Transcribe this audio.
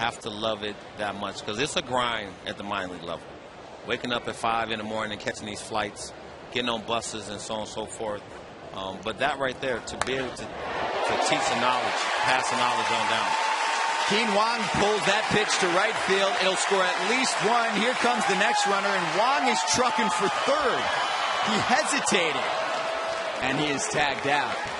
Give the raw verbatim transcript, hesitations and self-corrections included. have to love it that much, because it's a grind at the minor league level. Waking up at five in the morning and catching these flights, getting on buses and so on and so forth. Um, but that right there, to be able to, to teach the knowledge, pass the knowledge on down. Kean Wong pulls that pitch to right field. It'll score at least one. Here comes the next runner, and Wong is trucking for third. He hesitated, and he is tagged out.